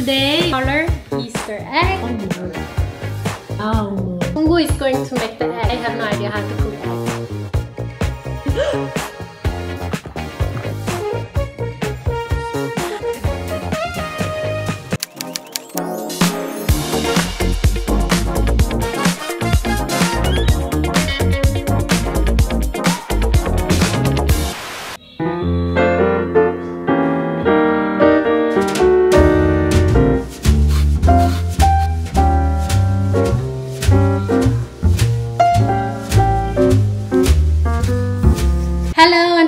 today. Color Easter egg. Oh. Jungwoo is going to make the egg. I have no idea how to cook egg.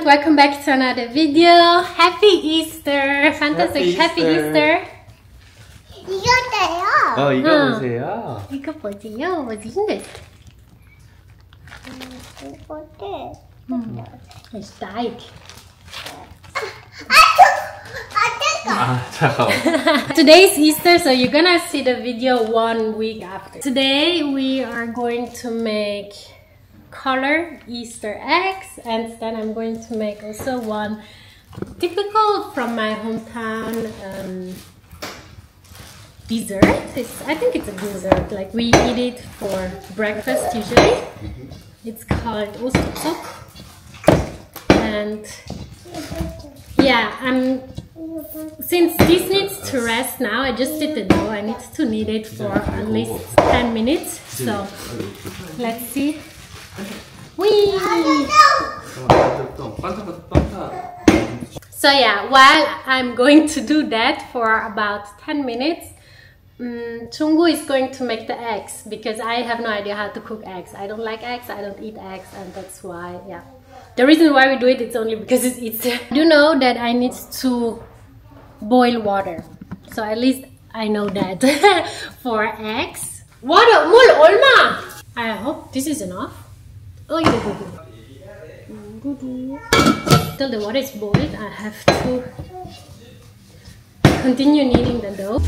Welcome back to another video. Happy Easter! Fantastic! Happy Easter! 이거요. 이거 보세요. 이거 보세요. 무슨 이거데? It's died. Today is Easter, so you're gonna see the video 1 week after. Today we are going to make color Easter eggs, and then I'm going to make also one typical from my hometown dessert. I think it's a dessert, like we eat it for breakfast usually. It's called Ostkog, and yeah, since this needs to rest now, I just did the dough. I need to knead it for at least 10 minutes, so let's see. Whee! So yeah, while I'm going to do that for about 10 minutes, Jungwoo is going to make the eggs, because I have no idea how to cook eggs. I don't like eggs, I don't eat eggs, and that's why, yeah. The reason why we do it is only because it's easier. You know that I need to boil water, so at least I know that for eggs. Water, mul olma! I hope this is enough. Oh, yeah. Till the water is boiled, I have to continue kneading the dough.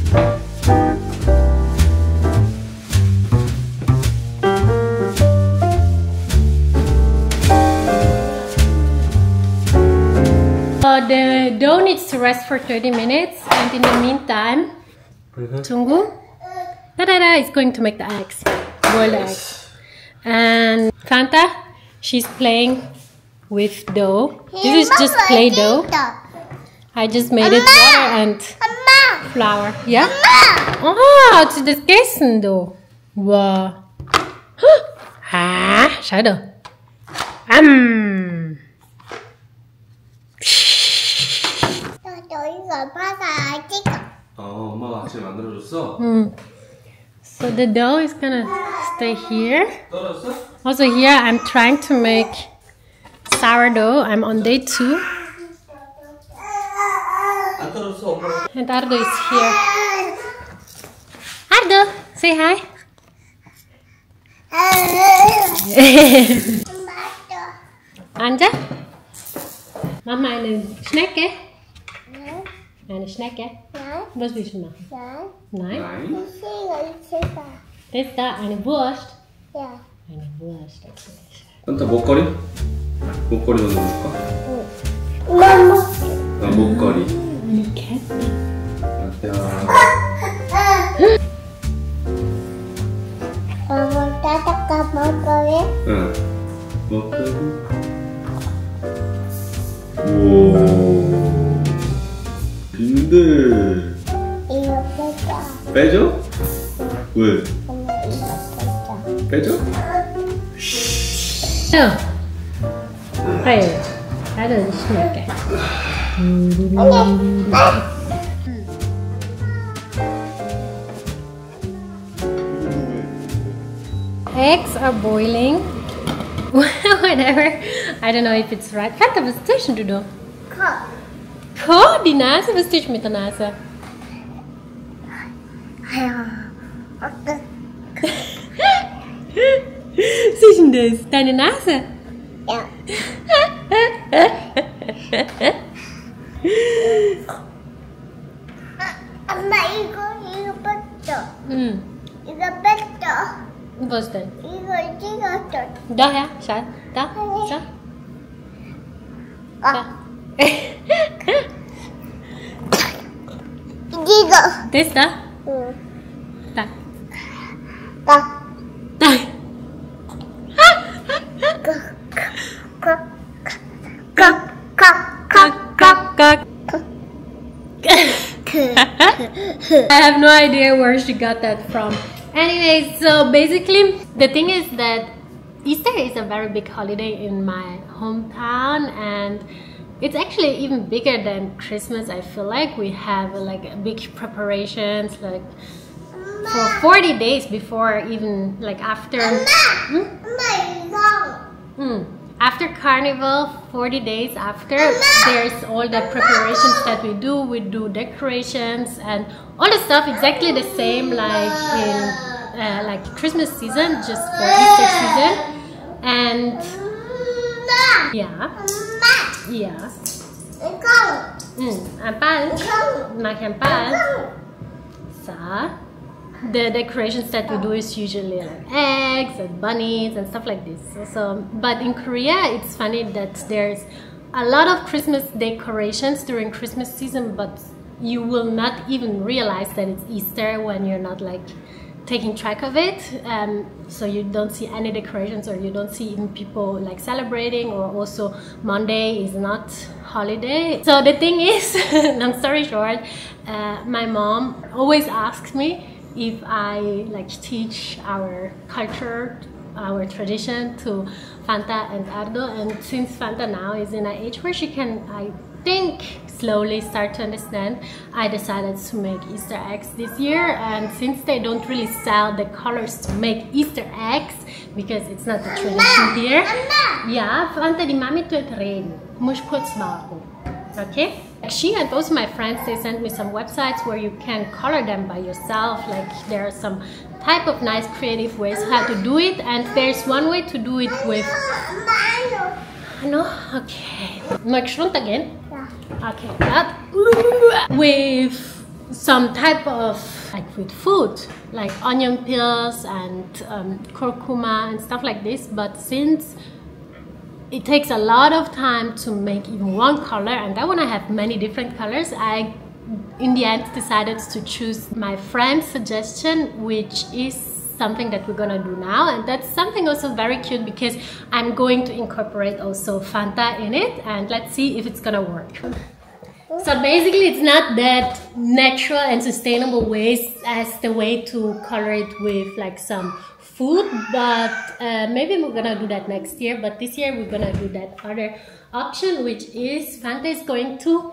The dough needs to rest for 30 minutes, and in the meantime, Jungwoo is going to make the eggs, boil the eggs. And Fanta, she's playing with dough. This is just play dough. I just made it water and flour. Yeah? Oh, it's the casing dough. Wow. Ah, shadow. So the dough is gonna stay here. Also here I'm trying to make sourdough. I'm on day 2. And Ardo is here. Ardo, say hi. Anja? Mama eine Schnecke? Eine Schnecke? Nein. Was willst du machen? Nein. Nein? Nein. Das ist da eine Wurst? Ja. Eine Wurst. Und der Bokori? Bokori oder Wurst? Mama. Der Bokori. Eine Kette. Ja. Aber da kann man Bokori. Ja. Bokori. Wow. 근데 이거 빼줘. 빼줘? 왜? 이거 빼줘. 빼줘? 그래. 나도 심을게. Eggs are boiling. Whatever. I don't know if it's right. Fanta, was tust du da? Koch. Oh, die Nase, was tust du mit der Nase? Was ist denn das? Deine Nase? Ja. Mama, ich will Beto. Was denn? Ich will Beto. Da, ja, schau. Da, schau. Da. 됐어? 응. 딱. I have no idea where she got that from. Anyways, so basically the thing is that Easter is a very big holiday in my hometown, and it's actually even bigger than Christmas. I feel like we have like big preparations like for 40 days before, even like after after Carnival, 40 days after, there's all the preparations that we do. We do decorations and all the stuff exactly the same like in like Christmas season, just for Easter season. And yeah. So the decorations that we do is usually like eggs and bunnies and stuff like this. So, but in Korea, it's funny that there's a lot of Christmas decorations during Christmas season, but you will not even realize that it's Easter when you're not like taking track of it. So you don't see any decorations, or you don't see even people like celebrating, or also Monday is not holiday. So the thing is, long story short, my mom always asks me if I like teach our culture, our tradition to Fanta and Ardo, and since Fanta now is in an age where she can, I think, slowly start to understand, I decided to make Easter eggs this year. And since they don't really sell the colors to make Easter eggs, because it's not a tradition here. Yeah, Fanta, die Mami tut reden. Muss kurz warten. Okay? She and also my friends, they sent me some websites where you can color them by yourself. Like there are some type of nice creative ways how to do it, and there's one way to do it with... No? Okay. Schwund again? Yeah. Okay. With some type of... like with food, like onion peels and curcuma and stuff like this. But since it takes a lot of time to make even one color, and that one I have many different colors, I in the end decided to choose my friend's suggestion, which is something that we're gonna do now. And that's something also very cute, because I'm going to incorporate also Fanta in it, and let's see if it's gonna work. So basically it's not that natural and sustainable ways as the way to color it with like some food, but maybe we're gonna do that next year. But this year we're gonna do that other option, which is Fanta is going to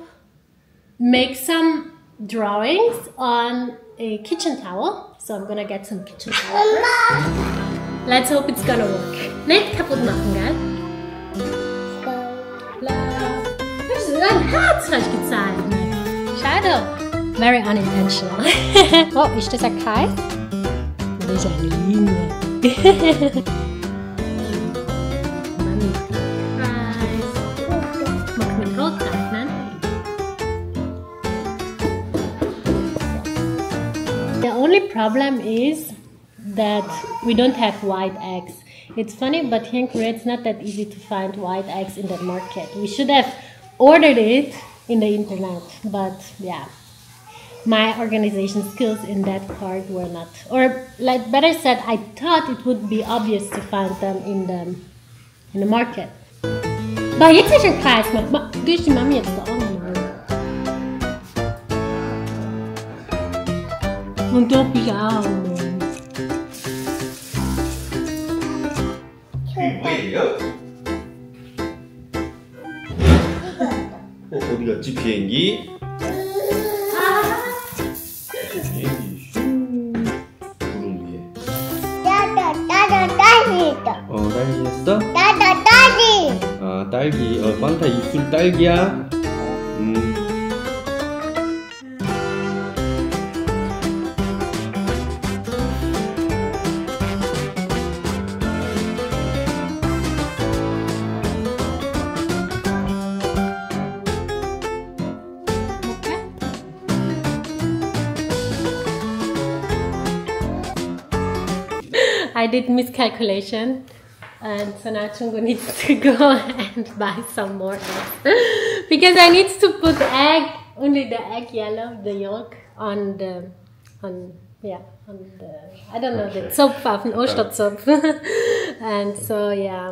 make some drawings on a kitchen towel. So I'm gonna get some kitchen towel first. Let's hope it's gonna work. Nicht kaputt machen, gell? Hast du dein Herz falsch gezeigt? Schade. Very unintentional. Oh, ist das ein Kreis? There's a linear. Mami, Kreis. Mag mit Rot zeichnen? The only problem is that we don't have white eggs. It's funny, but here in Korea it's not that easy to find white eggs in the market. We should have ordered it in the internet, but yeah. My organization skills in that part were not, or like better said, I thought it would be obvious to find them in the market. But jetzt ist ein Kreis, du hast die Mami jetzt auch. Und du bist auch. 어디 갔지 비행기? 딸기 했어? 딸기! 아 딸기, 판타 입술 딸기야? I did miscalculation. And so now Jungwoo needs to go and buy some more eggs. Because I need to put egg, only the egg yellow, the yolk. on I don't know, okay, the Zopf, an Osterzopf. And so yeah,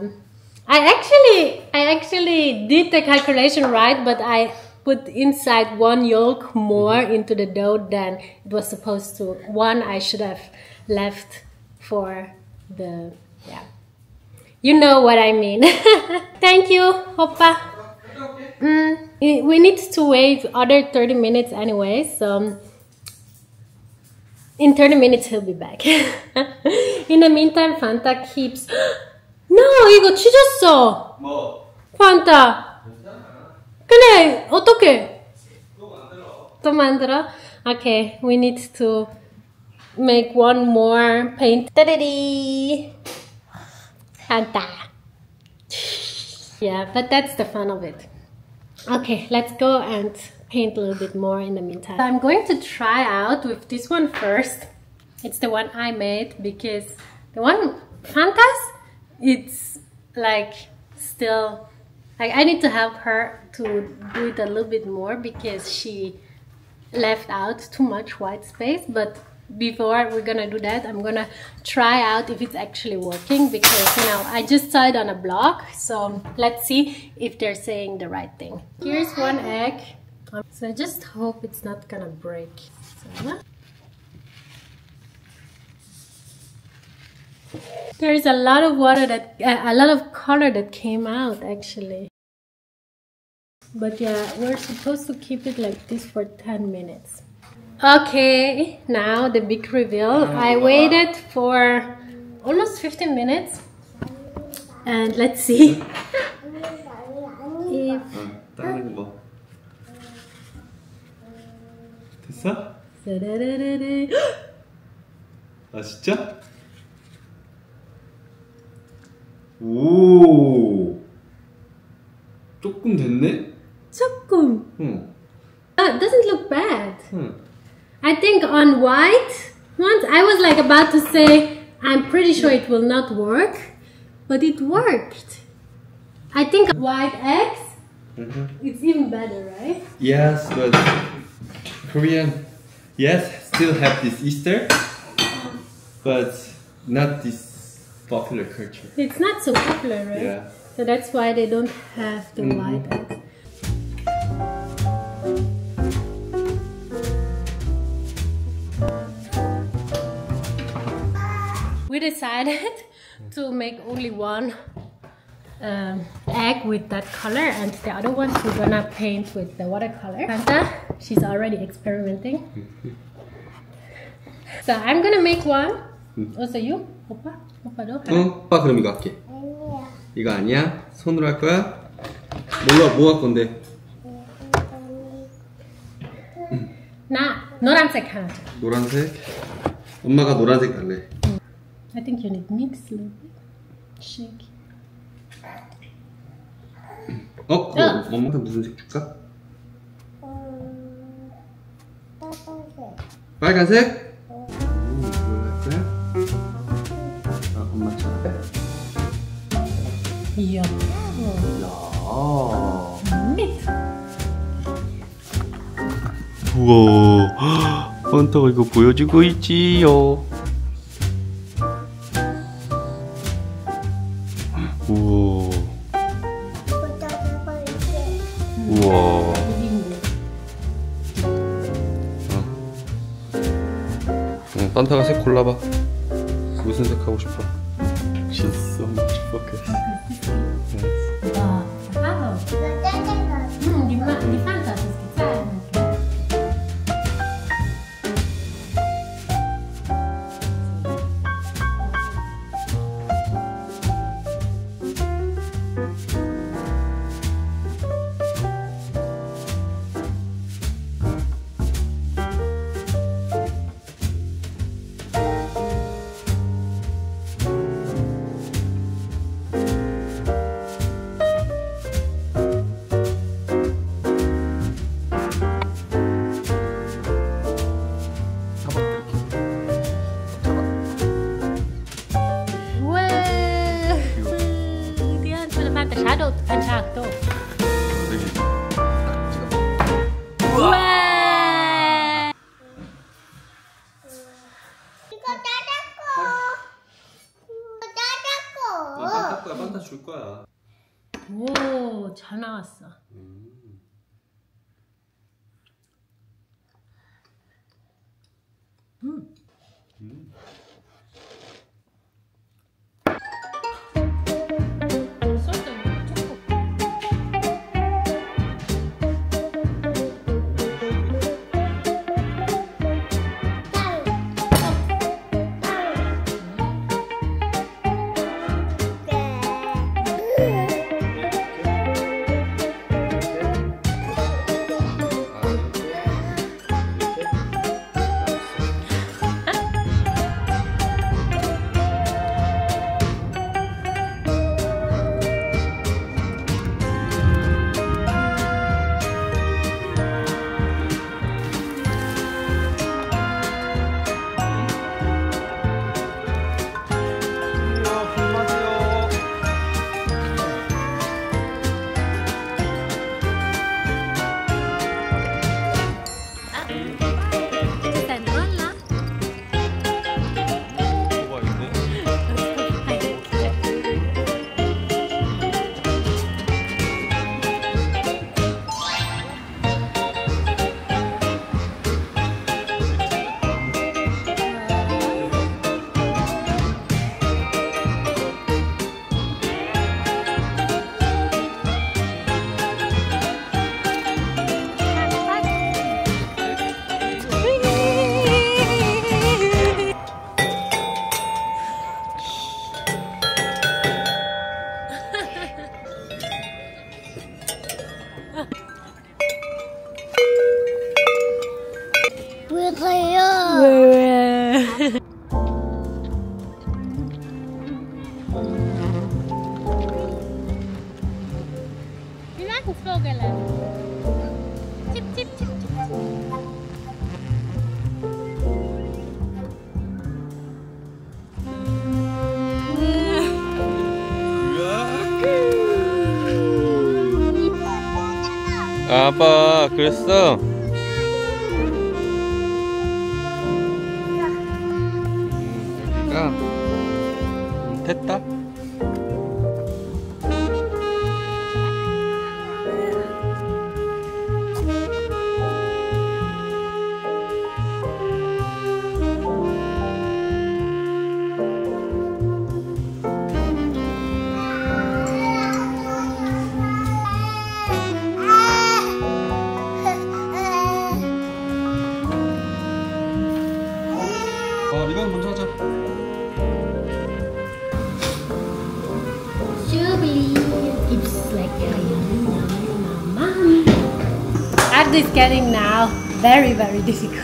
I actually did the calculation right, but I put inside one yolk more into the dough than it was supposed to. One I should have left for the, yeah, you know what I mean. Thank you, Hoppa. We need to wait other 30 minutes anyway, so in 30 minutes he'll be back. In the meantime, Fanta keeps... No, 이거 찢었어! 뭐? Fanta! 그래, 어떡해? 또 만들어. 또 만들어? Okay, we need to make one more paint. Ta-da-dee! Fanta! Yeah, but that's the fun of it. Okay, let's go and paint a little bit more in the meantime. I'm going to try out with this one first. It's the one I made, because the one Fanta's, it's like still, like I need to help her to do it a little bit more because she left out too much white space. But before we're gonna do that, I'm gonna try out if it's actually working, because you know I just saw it on a blog, so let's see if they're saying the right thing. Here's one egg, so I just hope it's not gonna break. So, there is a lot of water that a lot of color that came out actually, but yeah, we're supposed to keep it like this for 10 minutes. Okay, now the big reveal. I waited for almost 15 minutes and let's see if... 됐어? 아 진짜? 오 조금 됐네? 조금? 응. It doesn't look bad. 응. I think on white ones, I was like about to say, I'm pretty sure it will not work, but it worked. I think white eggs, it's even better, right? Yes, but Korean, yes, still have this Easter, but not this popular culture. It's not so popular, right? Yeah. So that's why they don't have the white eggs. We decided to make only one egg with that color, and the other ones we're gonna paint with the watercolor. Fanta, she's already experimenting. So I'm gonna make one. Also you? 오빠? 오빠도? 응, 오빠 그럼 이거 할게. 이거 아니야? 손으로 할 거야? 몰라, 뭐 할 건데? 나 노란색 하나. 노란색? 엄마가 노란색 할래. I think you need mix a little bit. Shake. 어? 엄마한테 무슨 색 줄까? 빨간색? 이걸로 할 거야? 아, 엄마 찾아. 이야. 우와. 펀터가 이거 보여주고 있지요. 우와. 우와. 응, 판타가 색 골라봐. 무슨 색 하고 싶어? She's so much focused. 와, 와우. 네 판타 진짜. 이거 닦아. 이거 닦아. 줄 거야. 오, 잘 나왔어. 아빠 그랬어? 야, 됐다. 이건 먼저 하자. Ardo is getting now very difficult.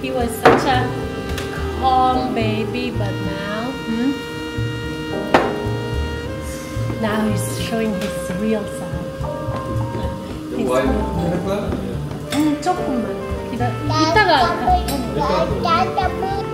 He was such a calm baby, but now now he's showing his real side. 조금만 기다려. 이따가.